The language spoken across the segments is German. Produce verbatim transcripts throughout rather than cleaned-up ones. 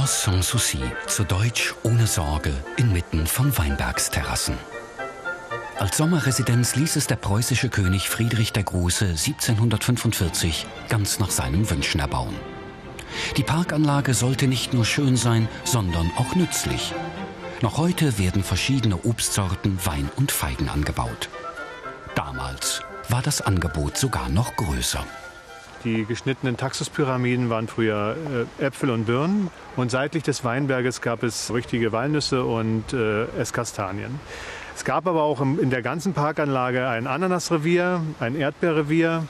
Schloss Sanssouci, zu Deutsch ohne Sorge, inmitten von Weinbergsterrassen. Als Sommerresidenz ließ es der preußische König Friedrich der Große siebzehnhundertfünfundvierzig ganz nach seinen Wünschen erbauen. Die Parkanlage sollte nicht nur schön sein, sondern auch nützlich. Noch heute werden verschiedene Obstsorten, Wein und Feigen angebaut. Damals war das Angebot sogar noch größer. Die geschnittenen Taxuspyramiden waren früher Äpfel und Birnen. Und seitlich des Weinberges gab es richtige Walnüsse und äh, Esskastanien. Es gab aber auch in der ganzen Parkanlage ein Ananasrevier, ein Erdbeerrevier.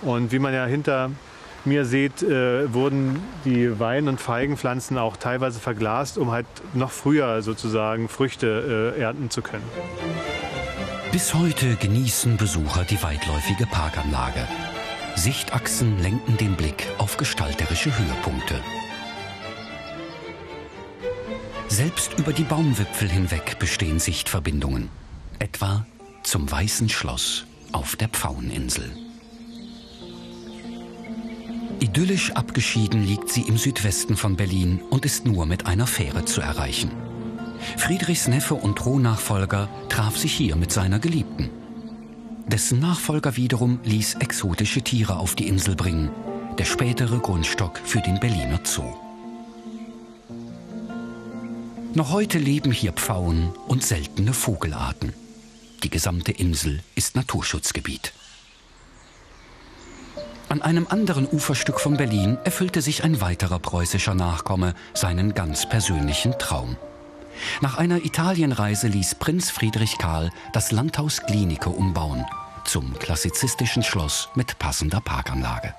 Und wie man ja hinter mir seht, äh, wurden die Wein- und Feigenpflanzen auch teilweise verglast, um halt noch früher sozusagen Früchte äh, ernten zu können. Bis heute genießen Besucher die weitläufige Parkanlage. Sichtachsen lenken den Blick auf gestalterische Höhepunkte. Selbst über die Baumwipfel hinweg bestehen Sichtverbindungen, etwa zum Weißen Schloss auf der Pfaueninsel. Idyllisch abgeschieden liegt sie im Südwesten von Berlin und ist nur mit einer Fähre zu erreichen. Friedrichs Neffe und Thronnachfolger traf sich hier mit seiner Geliebten. Dessen Nachfolger wiederum ließ exotische Tiere auf die Insel bringen, der spätere Grundstock für den Berliner Zoo. Noch heute leben hier Pfauen und seltene Vogelarten. Die gesamte Insel ist Naturschutzgebiet. An einem anderen Uferstück von Berlin erfüllte sich ein weiterer preußischer Nachkomme seinen ganz persönlichen Traum. Nach einer Italienreise ließ Prinz Friedrich Karl das Landhaus Glienicke umbauen zum klassizistischen Schloss mit passender Parkanlage.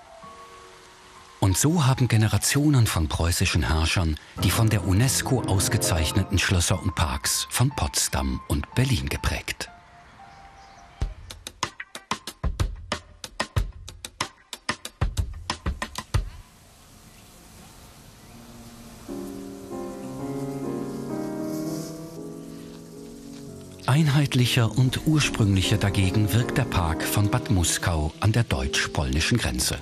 Und so haben Generationen von preußischen Herrschern die von der UNESCO ausgezeichneten Schlösser und Parks von Potsdam und Berlin geprägt. Einheitlicher und ursprünglicher dagegen wirkt der Park von Bad Muskau an der deutsch-polnischen Grenze.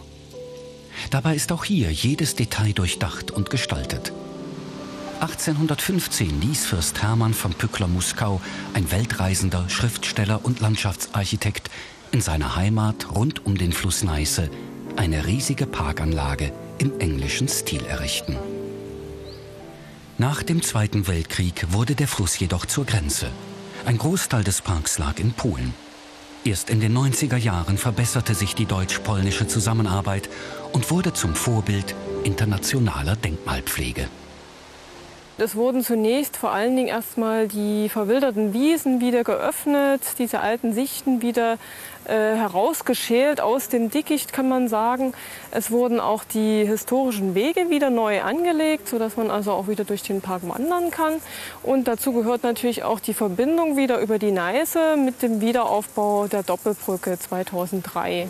Dabei ist auch hier jedes Detail durchdacht und gestaltet. achtzehnhundertfünfzehn ließ Fürst Hermann von Pückler-Muskau, ein Weltreisender, Schriftsteller und Landschaftsarchitekt, in seiner Heimat rund um den Fluss Neiße eine riesige Parkanlage im englischen Stil errichten. Nach dem Zweiten Weltkrieg wurde der Fluss jedoch zur Grenze. Ein Großteil des Parks lag in Polen. Erst in den neunziger Jahren verbesserte sich die deutsch-polnische Zusammenarbeit und wurde zum Vorbild internationaler Denkmalpflege. Es wurden zunächst vor allen Dingen erstmal die verwilderten Wiesen wieder geöffnet, diese alten Sichten wieder äh, herausgeschält aus dem Dickicht, kann man sagen. Es wurden auch die historischen Wege wieder neu angelegt, sodass man also auch wieder durch den Park wandern kann. Und dazu gehört natürlich auch die Verbindung wieder über die Neiße mit dem Wiederaufbau der Doppelbrücke zweitausenddrei.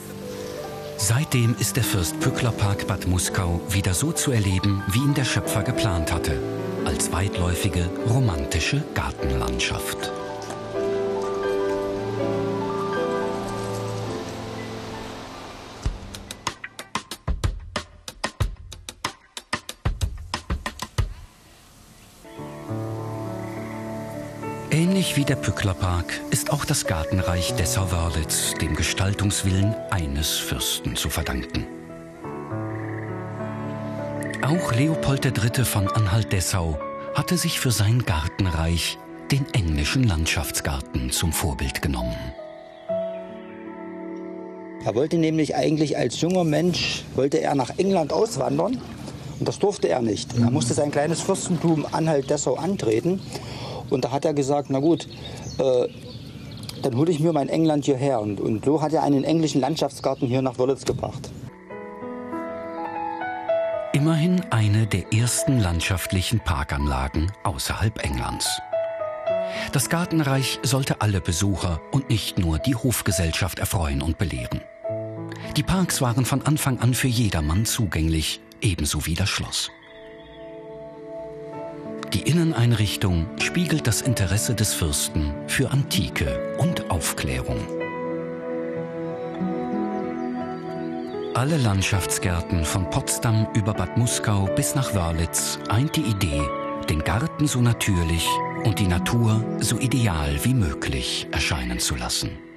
Seitdem ist der Fürstpücklerpark Bad Muskau wieder so zu erleben, wie ihn der Schöpfer geplant hatte. Als weitläufige, romantische Gartenlandschaft. Ähnlich wie der Pücklerpark ist auch das Gartenreich Dessau-Wörlitz dem Gestaltungswillen eines Fürsten zu verdanken. Auch Leopold der Dritte von Anhalt-Dessau hatte sich für sein Gartenreich den englischen Landschaftsgarten zum Vorbild genommen. Er wollte nämlich eigentlich als junger Mensch wollte er nach England auswandern und das durfte er nicht. Er musste sein kleines Fürstentum Anhalt-Dessau antreten und da hat er gesagt, na gut, äh, dann hole ich mir mein England hierher. Und, und so hat er einen englischen Landschaftsgarten hier nach Wörlitz gebracht. Immerhin eine der ersten landschaftlichen Parkanlagen außerhalb Englands. Das Gartenreich sollte alle Besucher und nicht nur die Hofgesellschaft erfreuen und belehren. Die Parks waren von Anfang an für jedermann zugänglich, ebenso wie das Schloss. Die Inneneinrichtung spiegelt das Interesse des Fürsten für Antike und Aufklärung. Alle Landschaftsgärten von Potsdam über Bad Muskau bis nach Wörlitz eint die Idee, den Garten so natürlich und die Natur so ideal wie möglich erscheinen zu lassen.